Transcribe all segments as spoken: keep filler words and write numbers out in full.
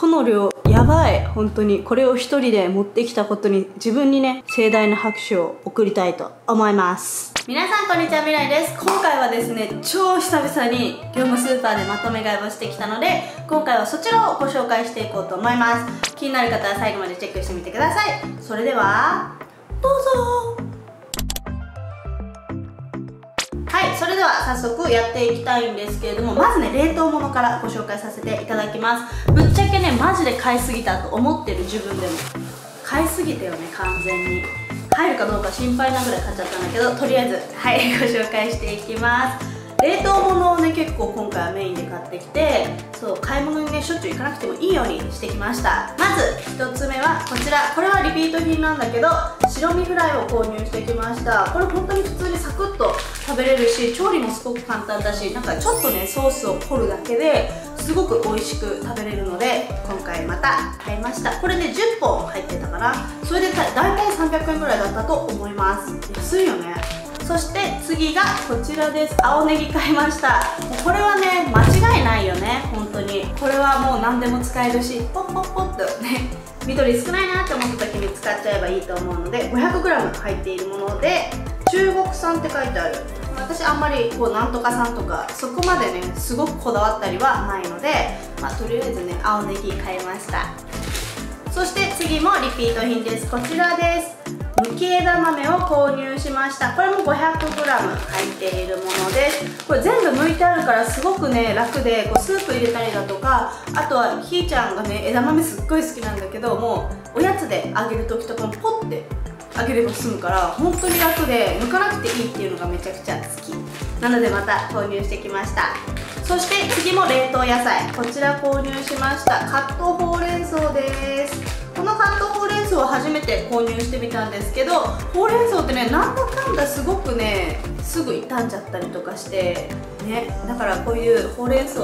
この量やばい。本当にこれを一人で持ってきたことに自分にね、盛大な拍手を送りたいと思います。皆さんこんにちは、みらいです。今回はですね、超久々に業務スーパーでまとめ買いをしてきたので、今回はそちらをご紹介していこうと思います。気になる方は最後までチェックしてみてください。それではどうぞ。はい、それでは早速やっていきたいんですけれども、まずね、冷凍物からご紹介させていただきます。ぶっちゃけね、マジで買いすぎたと思ってる自分でも買いすぎたよね。完全に入るかどうか心配なぐらい買っちゃったんだけど、とりあえずはい、ご紹介していきます。冷凍物をね、結構今回はメインで買ってきて、そう、買い物にね、しょっちゅう行かなくてもいいようにしてきました。まずひとつめはこちら。これはリピート品なんだけど、白身フライを購入してきました。これ本当に普通にサクッと食べれるし、調理もすごく簡単だし、なんかちょっとね、ソースを凝るだけですごく美味しく食べれるので、今回また買いました。これね、じゅっぽん入ってたから、それでだいたいさんびゃくえんぐらいだったと思います。安いよね。そして次がこちらです。青ネギ買いました。これはね、間違いないよね。本当にこれはもう何でも使えるし、ポッポッポッとね、緑少ないなって思った時に使っちゃえばいいと思うので、 ごひゃくグラム 入っているもので、中国産って書いてある。私あんまりこうなんとかさんとかそこまでね、すごくこだわったりはないので、まあ、とりあえずね、青ネギ買いました。そして次もリピート品です。こちらです。むき枝豆を購入しました。これも ごひゃくグラム 入っているものです。これ全部剥いてあるからすごくね、楽で、こうスープ入れたりだとか、あとはひーちゃんがね、枝豆すっごい好きなんだけど、もうおやつであげる時とかもポッてあげれば済むから、本当に楽で、剥かなくていいっていうのがめちゃくちゃ好きなので、また購入してきました。そして次も冷凍野菜。こちら購入しました。カットほうれん草です。このカットほうれん草を初めて購入してみたんですけど、ほうれん草ってね、なんだかんだすごくね、すぐ傷んじゃったりとかしてね、だからこういうほうれん草、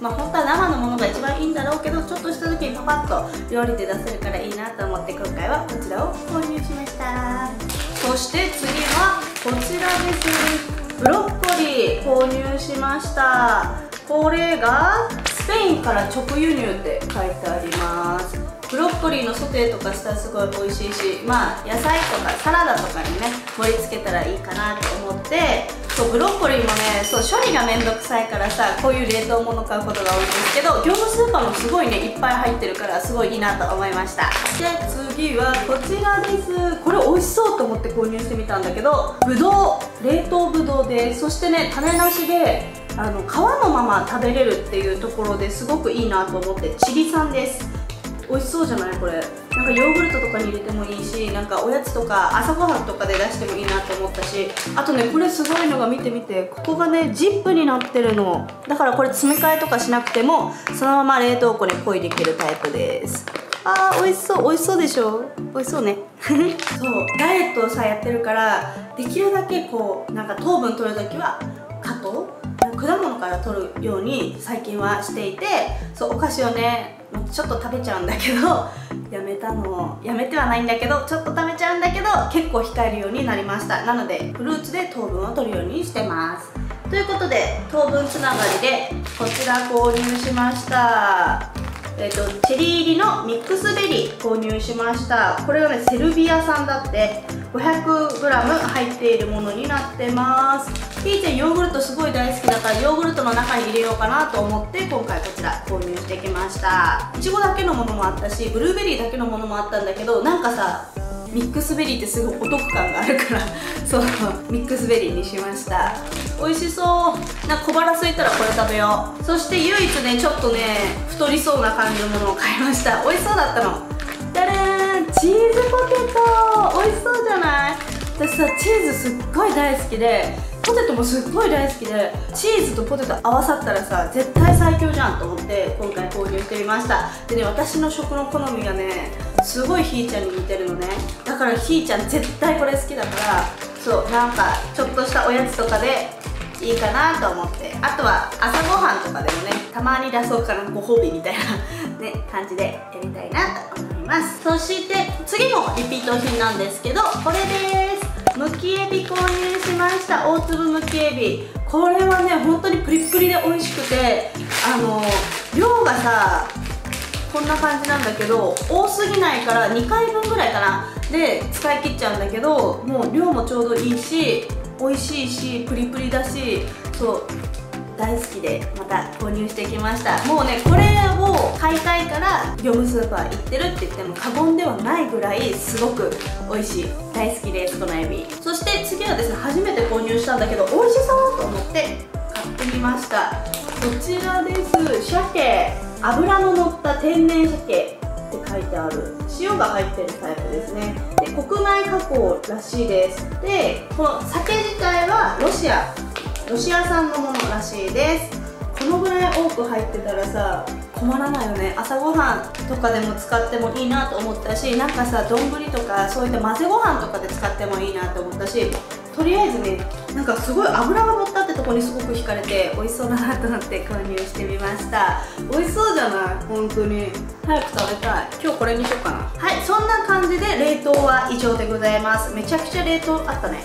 まあ本当は生のものが一番いいんだろうけど、ちょっとした時にパパッと料理で出せるからいいなと思って、今回はこちらを購入しました。そして次はこちらです。ブロッコリー購入しました。これがスペインから直輸入って書いてあります。ブロッコリーのソテーとかしたらすごい美味しいし、まあ野菜とかサラダとかにね、盛り付けたらいいかなと思って。そう、ブロッコリーもね、そう、処理がめんどくさいからさ、こういう冷凍物買うことが多いんですけど、業務スーパーもすごいね、いっぱい入ってるからすごいいいなと思いました。で次はこちらです。これ美味しそうと思って購入してみたんだけど、ぶどう、冷凍ぶどうで、そしてね、種なしであの皮のまま食べれるっていうところですごくいいなと思って、チリ産です。美味しそうじゃないこれ。なんかヨーグルトとかに入れてもいいし、なんかおやつとか朝ごはんとかで出してもいいなと思ったし、あとね、これすごいのが、見てみて、ここがね、ジップになってるのだから、これ詰め替えとかしなくてもそのまま冷凍庫にポイできるタイプです。あー、美味しそう。美味しそうでしょ。美味しそうねそう、ダイエットをさやってるから、できるだけこう、なんか糖分取るときは加糖、果物から取るように最近はしていて、そう、お菓子をね、ちょっと食べちゃうんだけど、やめたのやめてはないんだけど、ちょっと食べちゃうんだけど、結構控えるようになりました。なのでフルーツで糖分を取るようにしてます。ということで、糖分つながりでこちら購入しました。えっと、チェリー入りのミックスベリー購入しました。これがね、セルビア産だって。 ごひゃくグラム 入っているものになってます。ひーちゃんヨーグルトすごい大好きだから、ヨーグルトの中に入れようかなと思って、今回こちら購入してきました。いちごだけのものもあったし、ブルーベリーだけのものもあったんだけど、なんかさ、ミックスベリーってすごいお得感があるからそう、ミックスベリーにしました。美味しそう。なんか小腹空いたらこれ食べよう。そして唯一ね、ちょっとね、太りそうな感じのものを買いました。美味しそうだったの。じゃらーん、チーズポテト。美味しそうじゃない。私さ、チーズすっごい大好きで、ポテトもすっごい大好きで、チーズとポテト合わさったらさ、絶対最強じゃんと思って今回購入してみました。でね、私の食の好みがね、すごいひーちゃんに似てるのね。だからひーちゃん絶対これ好きだから、そう、なんかちょっとしたおやつとかでいいかなと思って、あとは朝ごはんとかでもね、たまに出そうかな、ご褒美みたいなね、感じでやりたいなと思います。そして次もリピート品なんですけど、これです。むきエビ購入しました。大粒むきエビ。これはね、本当にプリップリで美味しくて、あの量がさ、こんな感じなんだけど、多すぎないからにかいぶんぐらいかなで使い切っちゃうんだけど、もう量もちょうどいいし美味しいしプリプリだし、そう大好きでまた購入してきました。もうねこれを買いたいから業務スーパー行ってるって言っても過言ではないぐらいすごく美味しい、大好きです、このエビ。そして次はですね、初めて購入したんだけど美味しそうと思って買ってみました。こちらです。鮭、脂の乗った天然鮭って書いてある、塩が入ってるタイプですね。で国内加工らしいです。でこの鮭自体はロシアロシア産のものらしいです。このぐらい多く入ってたらさ困らないよね。朝ごはんとかでも使ってもいいなと思ったし、なんかさ丼とかそういった混ぜご飯とかで使ってもいいなと思ったし、とりあえずね、なんかすごい脂が乗ったってとこにすごく惹かれて美味しそうだなと思って購入してみました。美味しそうじゃない、本当に早く食べたい。今日これにしようかな。はい、そんな感じで冷凍は以上でございます。めちゃくちゃ冷凍あったね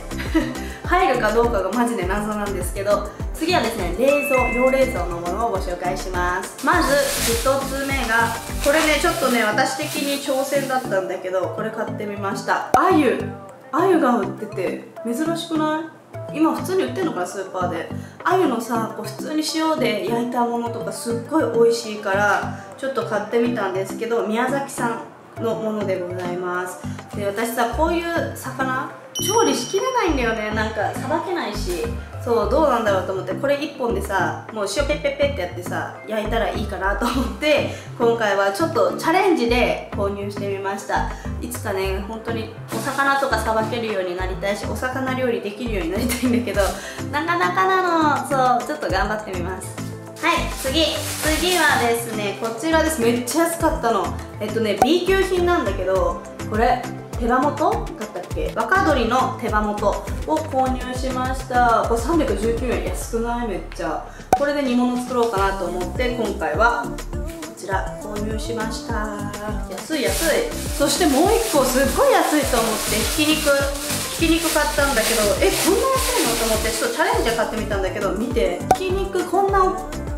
入るかどうかがマジで謎なんですけど、次はですね冷蔵用冷蔵のものをご紹介します。まずひとつめがこれね、ちょっとね私的に挑戦だったんだけど、これ買ってみました。鮎鮎が売ってて珍しくない？今普通に売ってるのかな、スーパーで。鮎のさこう普通に塩で焼いたものとかすっごい美味しいからちょっと買ってみたんですけど、宮崎産のものでございます。で私さこういう魚調理しきれないんだよね、なんかさばけないし、そうどうなんだろうと思って、これいっぽんでさもう塩ペッペッペッってやってさ焼いたらいいかなと思って、今回はちょっとチャレンジで購入してみました。いつかね本当にお魚とかさばけるようになりたいし、お魚料理できるようになりたいんだけどなかなかなの、そうちょっと頑張ってみます。はい、次次はですねこちらです。めっちゃ安かったの、えっとね B 級品なんだけど、これ手羽元だったっけ、若鶏の手羽元を購入しました。これさんびゃくじゅうきゅうえん、安くない？めっちゃ。これで煮物作ろうかなと思って今回はこちら購入しました。安い安い。そしてもういっこすっごい安いと思ってひき肉ひき肉買ったんだけど、えこんな安いのと思ってちょっとチャレンジで買ってみたんだけど、見てひき肉こんな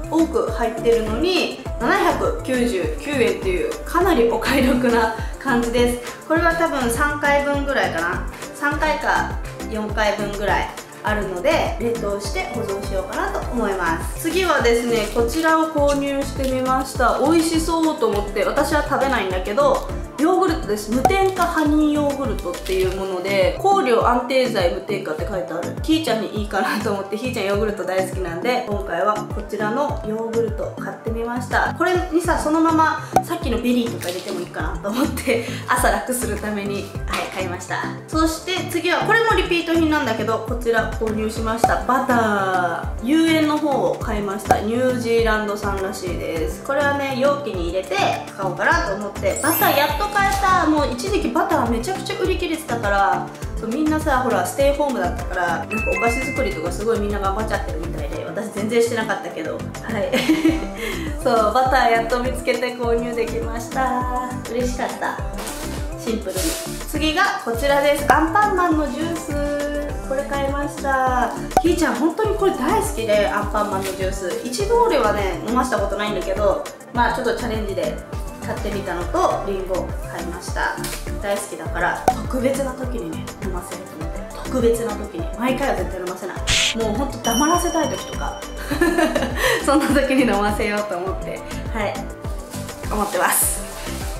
多く入ってるのにななひゃくきゅうじゅうきゅうえんっていうかなりお買い得な感じです。これは多分さんかいぶんぐらいかな、さんかいかよんかいぶんぐらいあるので冷凍して保存しようかなと思います。次はですねこちらを購入してみました。美味しそうと思って、私は食べないんだけどヨーグルトです。無添加ハニーヨーグルトっていうもので、香料安定剤無添加って書いてある。ひーちゃんにいいかなと思って、ひーちゃんヨーグルト大好きなんで今回はこちらのヨーグルト買ってみました。これにさそのままさっきのベリーとか入れてもいいかなと思って朝楽するために、はい、買いました。そして次はこれもリピート品なんだけど、こちら購入しました。バター有塩の方を買いました。ニュージーランド産らしいです。これはね容器に入れて買おうかなと思って、バターやっと買えた。もう一時期バターめちゃくちゃ売り切れてたから、そうみんなさほらステイホームだったからなんかお菓子作りとかすごいみんな頑張っちゃってるみたいで、私全然してなかったけど、はいそうバターやっと見つけて購入できました。嬉しかった、シンプルに。次がこちらです。アンパンマンのジュース、これ買いました。ひーちゃん本当にこれ大好きで、アンパンマンのジュース一度俺はね飲ましたことないんだけど、まあちょっとチャレンジで買ってみたのとリンゴ買いました。大好きだから特別な時にね飲ませると思って、特別な時に、毎回は絶対飲ませない、もうほんと黙らせたい時とかそんな時に飲ませようと思って、はい思ってます。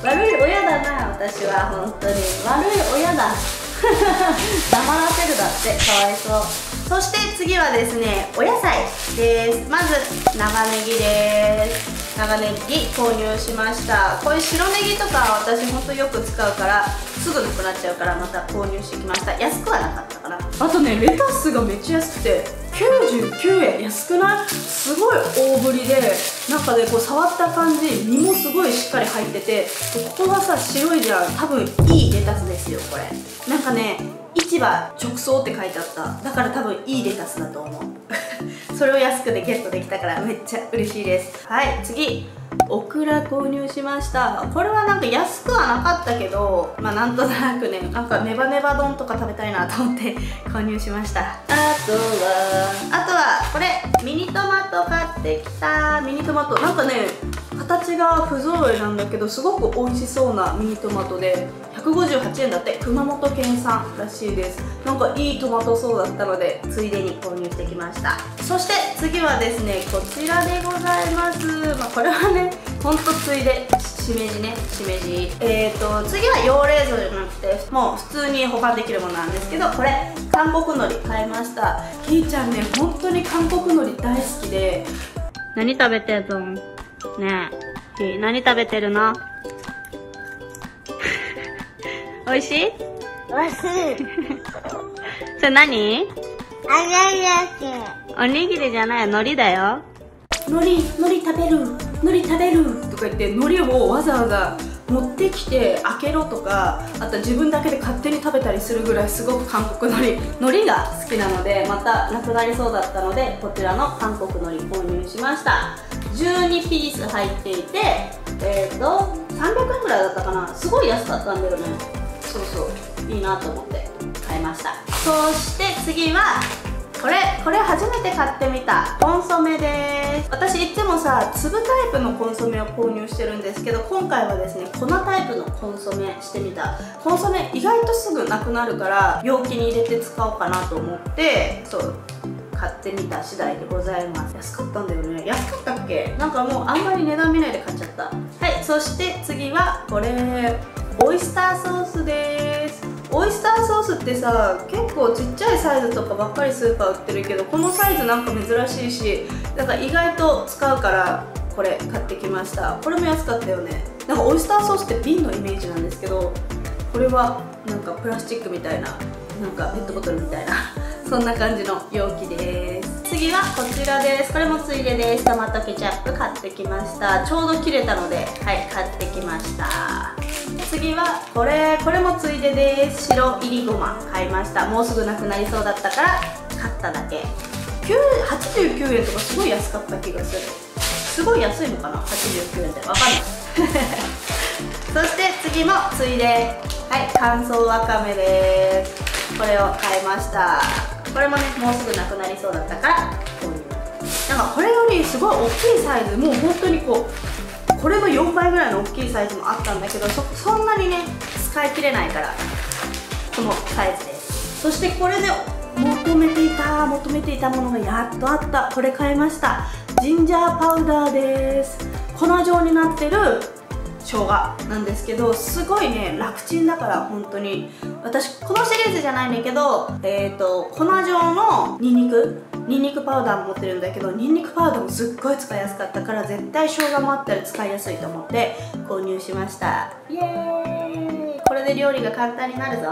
悪い親だな私は、本当に悪い親だ黙らせるだって、かわいそう。そして次はですねお野菜です。まず長ネギです。長ネギ購入しました。こういう白ネギとか私ほんとよく使うからすぐなくなっちゃうからまた購入してきました。安くはなかったかな。あとねレタスがめっちゃ安くてきゅうじゅうきゅうえん、安くない？すごい大ぶりで、中でこう触った感じ身もすごいしっかり入ってて、ここがさ白いじゃん、多分いいレタスですよこれ。なんかね市場直送って書いてあった、だから多分いいレタスだと思うそれを安くでゲットできたからめっちゃ嬉しいです。はい、次オクラ購入しました。これはなんか安くはなかったけど、まあなんとなくねなんかネバネバ丼とか食べたいなと思って購入しました。あとはあとはこれミニトマト買ってきた。ミニトマトなんかね形が不揃いなんだけどすごく美味しそうなミニトマトでひゃくごじゅうはちえんだって。熊本県産らしいです。なんかいいトマトソーダだったのでついでに購入してきました。そして次はですねこちらでございます。まあ、これはねほんとついでしめじねしめじえーと次は用冷蔵じゃなくてもう普通に保管できるものなんですけど、これ韓国海苔買いました。ひーちゃんね本当に韓国海苔大好きで。何食べてるのねえ、ひー何食べてるの？おいしい？おいしい。それ何？おにぎりじゃない、海苔だよ。海苔、海苔食べる、海苔食べるとか言って海苔をわざわざ持ってきて開けろとか、あと自分だけで勝手に食べたりするぐらいすごく韓国海苔海苔が好きなので、またなくなりそうだったのでこちらの韓国海苔購入しました。じゅうにピース入っていてえっとさんびゃくえんぐらいだったかな。すごい安かったんだよね。そうそういいなと思って買いました。そして次はこれこれ初めて買ってみたコンソメです。私いつもさ粒タイプのコンソメを購入してるんですけど、今回はですね粉タイプのコンソメしてみた。コンソメ意外とすぐなくなるから容器に入れて使おうかなと思ってそう買ってみた次第でございます。安かったんだよね。安かったっけ？なんかもうあんまり値段見ないで買っちゃった。はい、そして次はこれオイスターソースです。オイスターソースってさ結構ちっちゃいサイズとかばっかりスーパー売ってるけど、このサイズなんか珍しいし、だから意外と使うからこれ買ってきました。これも安かったよね。なんかオイスターソースって瓶のイメージなんですけど、これはなんかプラスチックみたいな、なんかペットボトルみたいなそんな感じの容器です。次はこちらです。これもついでです。トマトケチャップ買ってきました。ちょうど切れたのではい買ってきました。次はこれこれもついでです。白いりごま買いました。もうすぐなくなりそうだったから買っただけ。はちじゅうきゅうえんとかすごい安かった気がする。すごい安いのかなはちじゅうきゅうえんって分かんないそして次もついではい乾燥わかめです。これを買いました。これもねもうすぐなくなりそうだったから購入。なんかこれよりすごい大きいサイズ、もう本当にこうこれのよんばいぐらいの大きいサイズもあったんだけど、 そ, そんなにね使い切れないからこのサイズです。そしてこれで求めていた求めていたものがやっとあった。これ買いました。ジンジャーパウダーです。粉状になってる生姜なんですけど、すごいね楽ちんだから本当に。私このシリーズじゃないんだけど、えーと粉状のニンニクニンニクパウダーも持ってるんだけど、ニンニクパウダーもすっごい使いやすかったから絶対生姜もあったら使いやすいと思って購入しました。イエーイ。これで料理が簡単になるぞ。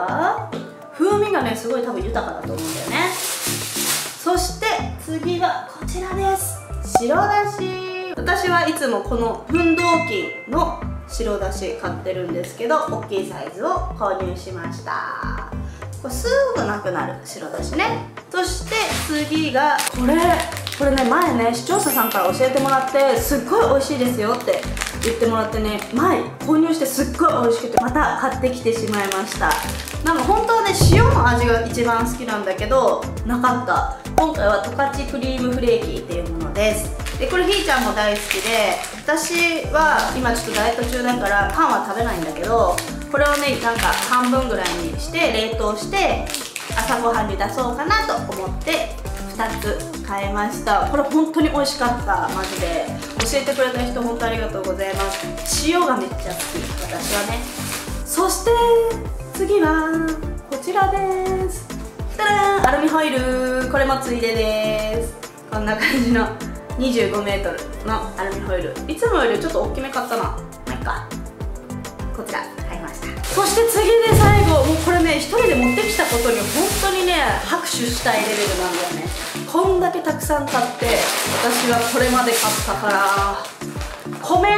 風味がねすごい多分豊かだと思うんだよね。そして次はこちらです。白だし。私はいつもこの文動機の白だし買ってるんですけど、大きいサイズを購入しました。これすぐなくなる白だしね。そして次がこれこれね前ね視聴者さんから教えてもらってすっごい美味しいですよって言ってもらってね、前購入してすっごい美味しくてまた買ってきてしまいました。なんか本当はね塩の味が一番好きなんだけどなかった。今回は十勝クリームフレーキーっていうものです。でこれひーちゃんも大好きで、私は今ちょっとダイエット中だからパンは食べないんだけど、これをねなんか半分ぐらいにして冷凍して朝ごはんに出そうかなと思ってふたつ買いました。これ本当に美味しかった。マジで教えてくれた人本当ありがとうございます。塩がめっちゃ好き私はね。そして次はこちらです。たらーんアルミホイル。これもついでです。こんな感じのにじゅうごメートルのアルミホイル。いつもよりちょっと大きめ買ったな。まあ、いっか。こちら買いました。そして次で最後、もうこれね一人で持ってきたことに本当にね拍手したいレベルなんだよね。こんだけたくさん買って私はこれまで買ったから。米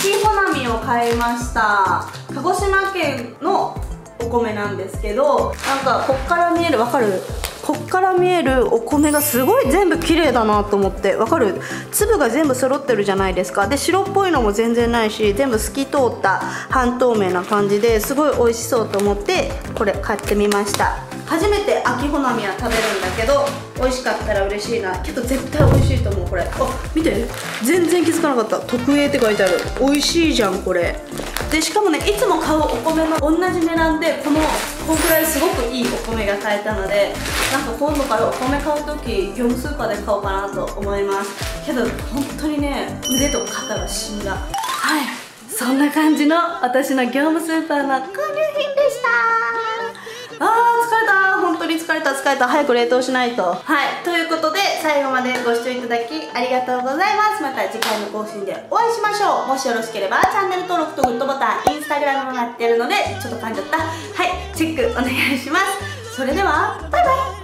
秋穂波を買いました。鹿児島県のお米なんですけど、なんかこっから見えるわかるこっから見えるお米がすごい全部綺麗だなと思って。わかる、粒が全部揃ってるじゃないですか。で白っぽいのも全然ないし全部透き通った半透明な感じですごい美味しそうと思ってこれ買ってみました。初めて秋穂波は食べるんだけど、美味しかったら嬉しいな。けど絶対美味しいと思う。これ、あ、見て、全然気づかなかった。特 A って書いてある。美味しいじゃんこれ。でしかもね、いつも買うお米の同じ値段でこのこんくらいすごくいいお米が買えたので、なんか今度からお米買うとき業務スーパーで買おうかなと思います。けど本当にね、腕と肩が死んだ。はい、そんな感じの私の業務スーパーの購入品でした。あー、疲れた。本当に疲れた疲れた早く冷凍しないと。はい、ということで最後までご視聴いただきありがとうございます。また次回の更新でお会いしましょう。もしよろしければチャンネル登録とグッドボタン、インスタグラムもやってるので、ちょっと噛んじゃった、はい、チェックお願いします。それではバイバイ。